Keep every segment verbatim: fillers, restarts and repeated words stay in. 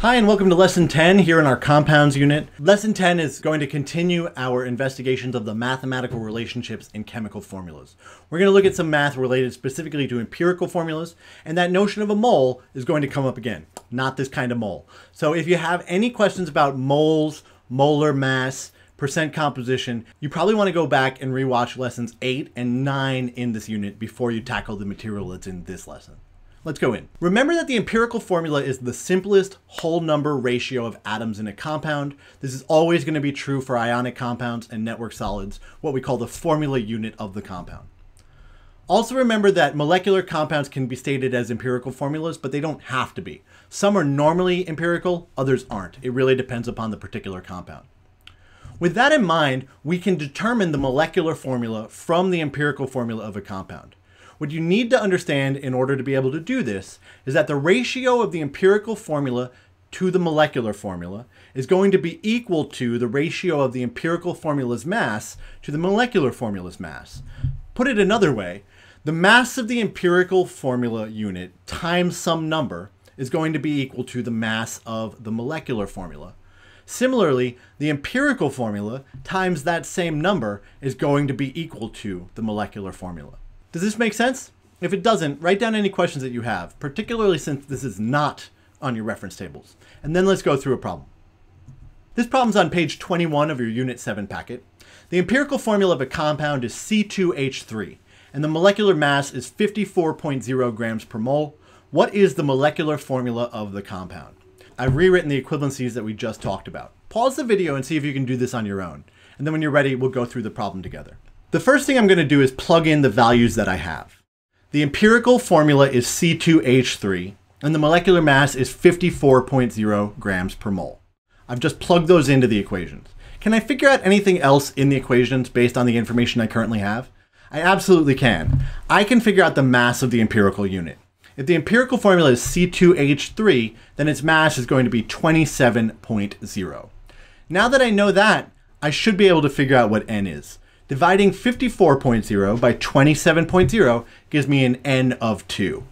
Hi and welcome to Lesson ten here in our Compounds unit. Lesson ten is going to continue our investigations of the mathematical relationships in chemical formulas. We're going to look at some math related specifically to empirical formulas, and that notion of a mole is going to come up again. Not this kind of mole. So if you have any questions about moles, molar mass, percent composition, you probably want to go back and rewatch lessons eight and nine in this unit before you tackle the material that's in this lesson. Let's go in. Remember that the empirical formula is the simplest whole number ratio of atoms in a compound. This is always going to be true for ionic compounds and network solids, what we call the formula unit of the compound. Also remember that molecular compounds can be stated as empirical formulas, but they don't have to be. Some are normally empirical, others aren't. It really depends upon the particular compound. With that in mind, we can determine the molecular formula from the empirical formula of a compound. What you need to understand in order to be able to do this is that the ratio of the empirical formula to the molecular formula is going to be equal to the ratio of the empirical formula's mass to the molecular formula's mass. Put it another way, the mass of the empirical formula unit times some number is going to be equal to the mass of the molecular formula. Similarly, the empirical formula times that same number is going to be equal to the molecular formula. Does this make sense? If it doesn't, write down any questions that you have, particularly since this is not on your reference tables. And then let's go through a problem. This problem's on page twenty-one of your Unit seven packet. The empirical formula of a compound is C two H three, and the molecular mass is fifty-four point zero grams per mole. What is the molecular formula of the compound? I've rewritten the equivalencies that we just talked about. Pause the video and see if you can do this on your own. And then when you're ready, we'll go through the problem together. The first thing I'm going to do is plug in the values that I have. The empirical formula is C two H three, and the molecular mass is fifty-four point zero grams per mole. I've just plugged those into the equations. Can I figure out anything else in the equations based on the information I currently have? I absolutely can. I can figure out the mass of the empirical unit. If the empirical formula is C two H three, then its mass is going to be twenty-seven point zero. Now that I know that, I should be able to figure out what n is. Dividing fifty-four point zero by twenty-seven point zero gives me an n of two.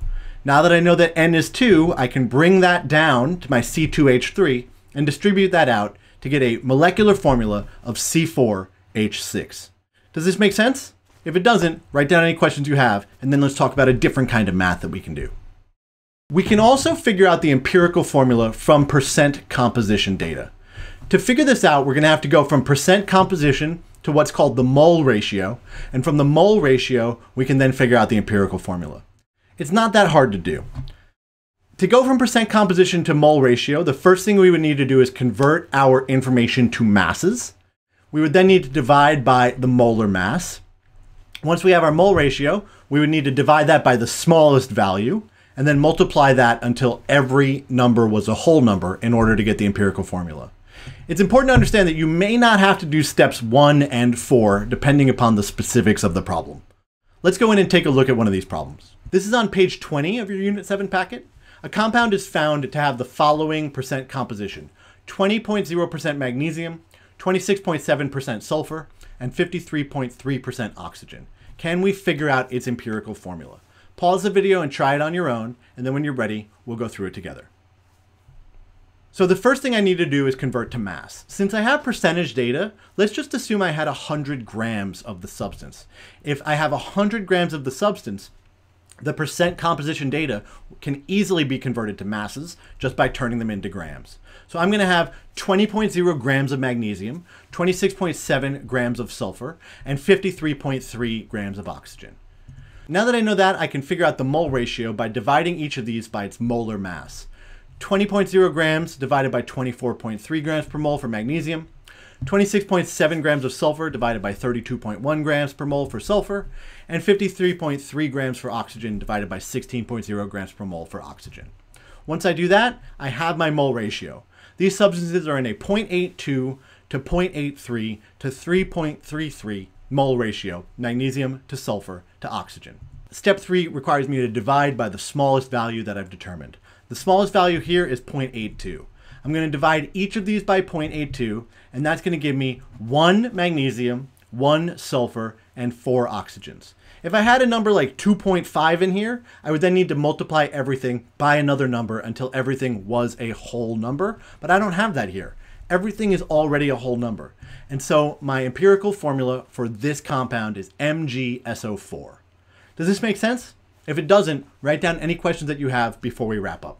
Now that I know that n is two, I can bring that down to my C two H three and distribute that out to get a molecular formula of C four H six. Does this make sense? If it doesn't, write down any questions you have, and then let's talk about a different kind of math that we can do. We can also figure out the empirical formula from percent composition data. To figure this out, we're going to have to go from percent composition to what's called the mole ratio, and from the mole ratio, we can then figure out the empirical formula. It's not that hard to do. To go from percent composition to mole ratio, the first thing we would need to do is convert our information to masses. We would then need to divide by the molar mass. Once we have our mole ratio, we would need to divide that by the smallest value, and then multiply that until every number was a whole number in order to get the empirical formula. It's important to understand that you may not have to do steps one and four, depending upon the specifics of the problem. Let's go in and take a look at one of these problems. This is on page twenty of your Unit seven packet. A compound is found to have the following percent composition: twenty point zero percent magnesium, twenty-six point seven percent sulfur, and fifty-three point three percent oxygen. Can we figure out its empirical formula? Pause the video and try it on your own, and then when you're ready, we'll go through it together. So the first thing I need to do is convert to mass. Since I have percentage data, let's just assume I had one hundred grams of the substance. If I have one hundred grams of the substance, the percent composition data can easily be converted to masses just by turning them into grams. So I'm going to have twenty point zero grams of magnesium, twenty-six point seven grams of sulfur, and fifty-three point three grams of oxygen. Now that I know that, I can figure out the mole ratio by dividing each of these by its molar mass. twenty point zero grams divided by twenty-four point three grams per mole for magnesium, twenty-six point seven grams of sulfur divided by thirty-two point one grams per mole for sulfur, and fifty-three point three grams for oxygen divided by sixteen point zero grams per mole for oxygen. Once I do that, I have my mole ratio. These substances are in a zero point eight two to zero point eight three to three point three three mole ratio, magnesium to sulfur to oxygen. Step three requires me to divide by the smallest value that I've determined. The smallest value here is zero point eight two. I'm going to divide each of these by zero point eight two, and that's going to give me one magnesium, one sulfur, and four oxygens. If I had a number like two point five in here, I would then need to multiply everything by another number until everything was a whole number, but I don't have that here. Everything is already a whole number. And so my empirical formula for this compound is M G S O four. Does this make sense? If it doesn't, write down any questions that you have before we wrap up.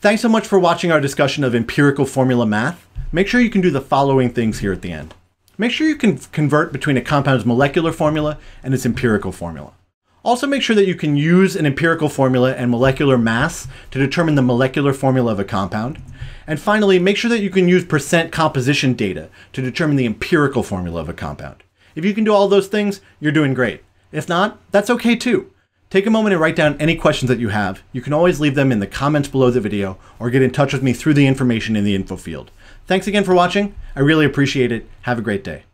Thanks so much for watching our discussion of empirical formula math. Make sure you can do the following things here at the end. Make sure you can convert between a compound's molecular formula and its empirical formula. Also make sure that you can use an empirical formula and molecular mass to determine the molecular formula of a compound. And finally, make sure that you can use percent composition data to determine the empirical formula of a compound. If you can do all those things, you're doing great. If not, that's okay too. Take a moment and write down any questions that you have. You can always leave them in the comments below the video or get in touch with me through the information in the info field. Thanks again for watching. I really appreciate it. Have a great day.